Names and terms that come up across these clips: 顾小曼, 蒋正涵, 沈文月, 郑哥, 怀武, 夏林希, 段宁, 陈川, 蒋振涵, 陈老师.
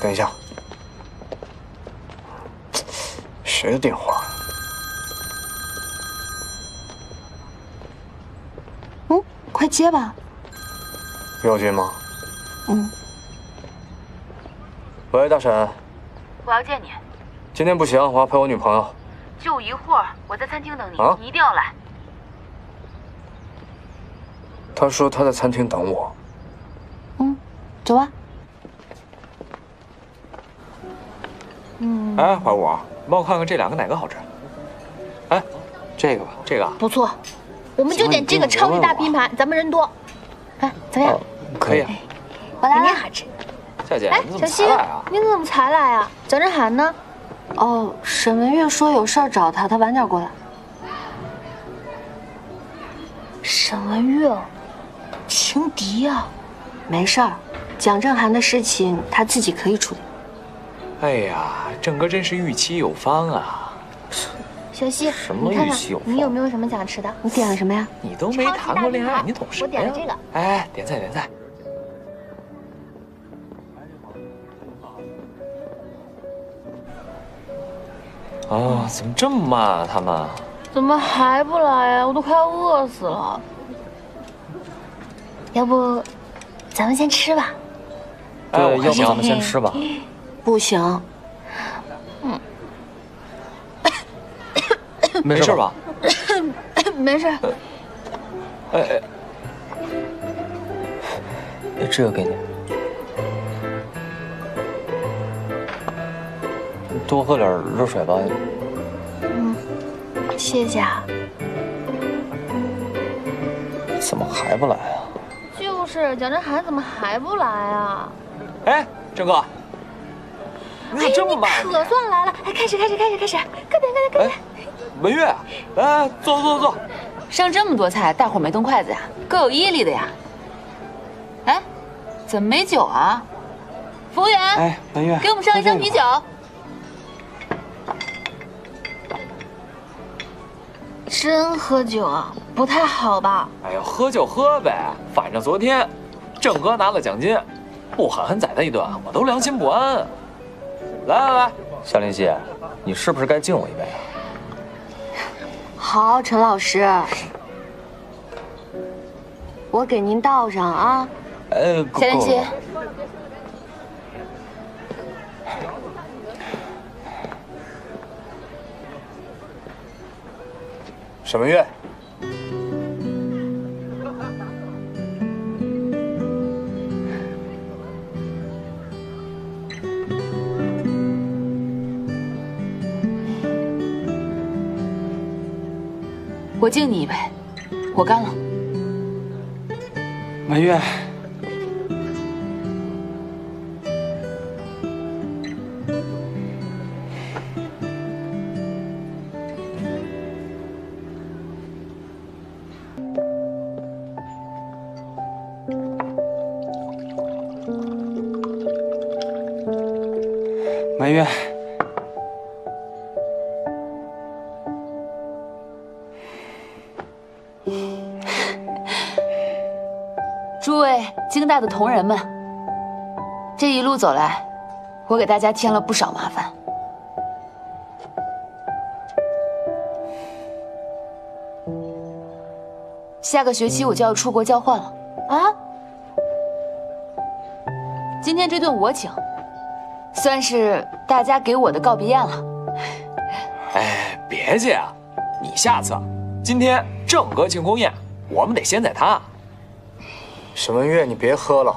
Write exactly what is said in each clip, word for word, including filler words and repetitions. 等一下，谁的电话？嗯，快接吧。要接吗？嗯。喂，大婶。我要见你。今天不行，我要陪我女朋友。就一会儿，我在餐厅等你，啊、你一定要来。她说她在餐厅等我。嗯，走吧。 嗯，哎，怀武，帮我看看这两个哪个好吃？哎，这个吧，这个不错，我们就点这个超级大拼盘，咱们人多。哎，怎么样？可以，我来了。好吃。夏姐，哎，小新，你怎么才来啊？蒋振涵呢？哦，沈文月说有事儿找他，他晚点过来。沈文月，情敌啊？没事儿，蒋振涵的事情他自己可以处理。 哎呀，郑哥真是预期有方啊！小西，什么预期有方？你有没有什么想吃的？你点了什么呀？你都没谈过恋爱，你懂什么呀？我点了这个。哎，点菜点菜。啊，怎么这么慢啊？他们怎么还不来呀？我都快要饿死了。要不，咱们先吃吧。对，要不咱们先吃吧。 不行，嗯，没事吧？没事。哎哎，这个给你，多喝点热水吧。嗯，谢谢啊。怎么还不来啊？就是蒋振涵怎么还不来啊？哎，郑哥。 哎，你可算来了！哎，开始，开始，开始，开始，快点，快点，快点！文月，来，坐，坐，坐。上这么多菜，大伙没动筷子呀，各有毅力的呀。哎，怎么没酒啊？服务员，哎，文月，给我们上一箱啤酒。真喝酒啊？不太好吧？哎呀，喝就喝呗，反正昨天郑哥拿了奖金，不狠狠宰他一顿，我都良心不安。 来来来，夏林希，你是不是该敬我一杯啊？好，陈老师，我给您倒上啊。呃，夏林希，沈文月，我敬你一杯，我干了。满月，满月。 京大的同仁们，这一路走来，我给大家添了不少麻烦。下个学期我就要出国交换了啊！今天这顿我请，算是大家给我的告别宴了。哎，别介啊，你下次，今天郑哥庆功宴，我们得先宰他。 沈文月，你别喝了。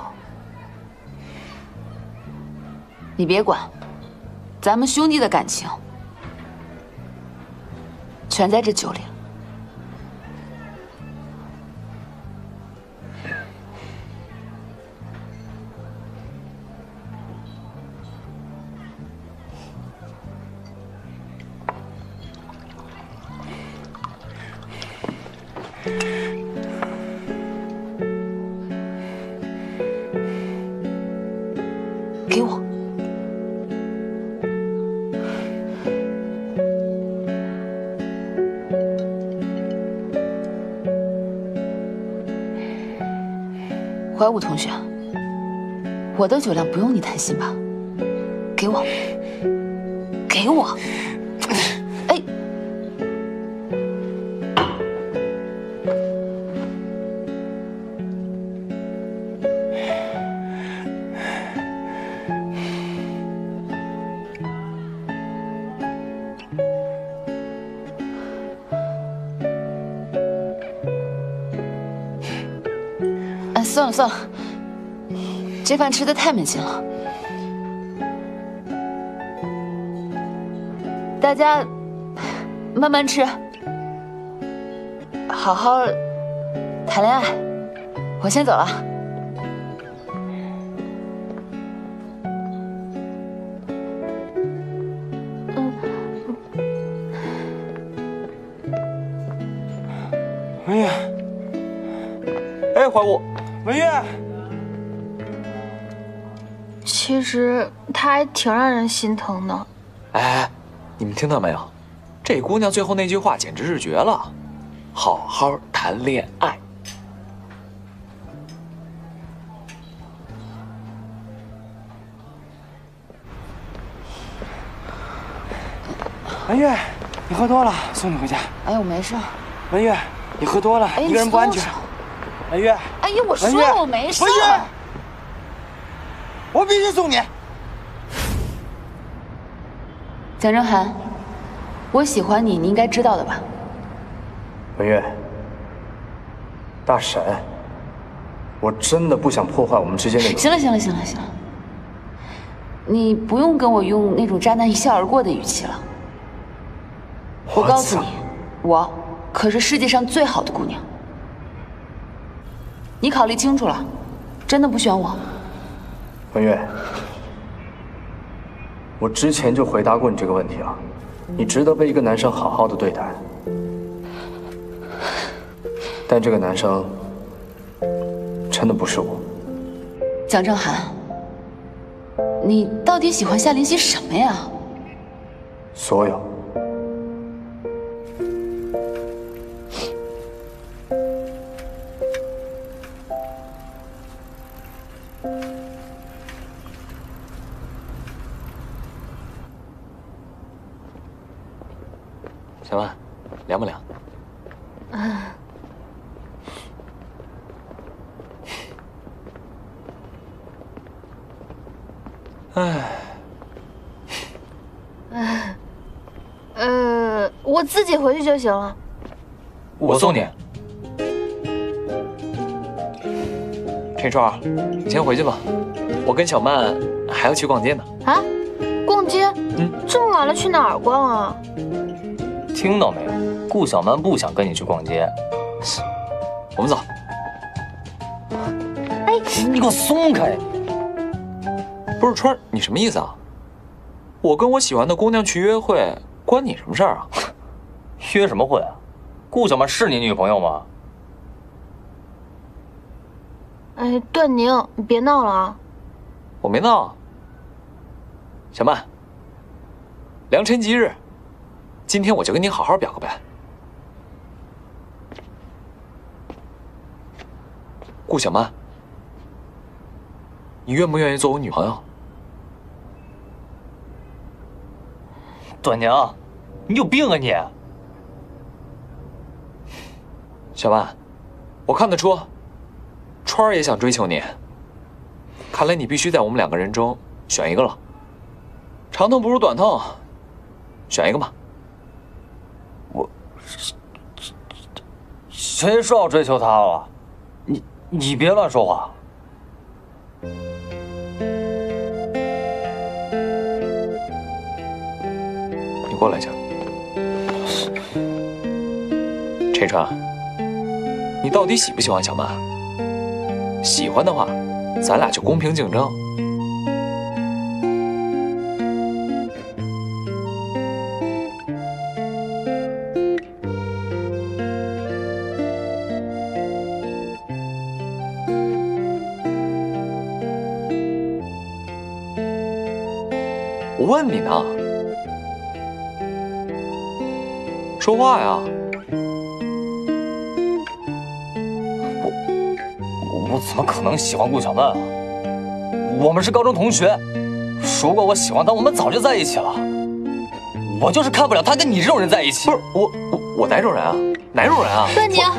你别管，咱们兄弟的感情全在这酒里了。怀武同学，我的酒量不用你担心吧？给我，给我！哎，哎，算了算了，这饭吃的太没劲了。 大家慢慢吃，好好谈恋爱。我先走了。嗯。文月，哎，怀古，文月。其实她还挺让人心疼的。哎。 你们听到没有？这姑娘最后那句话简直是绝了！好好谈恋爱。文月，你喝多了，送你回家。哎呦，我没事。文月，你喝多了，一个人不安全。文月，哎呀，我说了我没事。文月，我必须送你。 蒋正涵，我喜欢你，你应该知道的吧？文月，大婶，我真的不想破坏我们之间的……行了，行了，行了，行了，你不用跟我用那种渣男一笑而过的语气了。我告诉你，我可是世界上最好的姑娘。你考虑清楚了，真的不选我。文月。 我之前就回答过你这个问题了，你值得被一个男生好好的对待，但这个男生真的不是我。蒋正涵，你到底喜欢夏林希什么呀？所有。小曼，凉不凉？啊。哎。哎。呃，我自己回去就行了。我送你。陈川，你先回去吧，我跟小曼还要去逛街呢。啊？逛街？嗯。这么晚了，去哪儿逛啊？ 听到没有？顾小曼不想跟你去逛街，我们走。哎，你给我松开！不是川，你什么意思啊？我跟我喜欢的姑娘去约会，关你什么事儿啊？约什么会啊？顾小曼是你女朋友吗？哎，段宁，你别闹了啊！我没闹。小曼，良辰吉日。 今天我就跟你好好表个白。顾小曼，你愿不愿意做我女朋友？短娘，你有病啊你！小曼，我看得出，川儿也想追求你。看来你必须在我们两个人中选一个了。长痛不如短痛，选一个吧。 我，谁说要追求她了？你你别乱说话。你过来一下。陈川，你到底喜不喜欢小曼？喜欢的话，咱俩就公平竞争。 我问你呢，说话呀！我我怎么可能喜欢顾小曼啊？我们是高中同学，如果我喜欢他，我们早就在一起了。我就是看不了他跟你这种人在一起。不是我我我哪种人啊？哪种人啊？算你啊。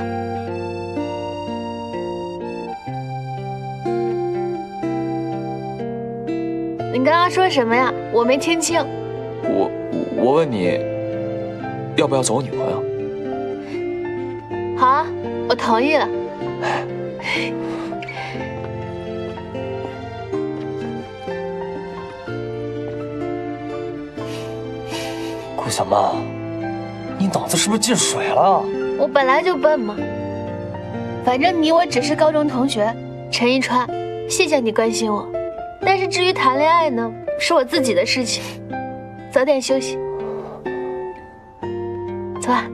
你刚刚说什么呀？我没听清。我我问你，要不要做我女朋友？好啊，我同意了。顾小曼，你脑子是不是进水了？我本来就笨嘛。反正你我只是高中同学，陈一川，谢谢你关心我。 但是至于谈恋爱呢，是我自己的事情。早点休息，走啊。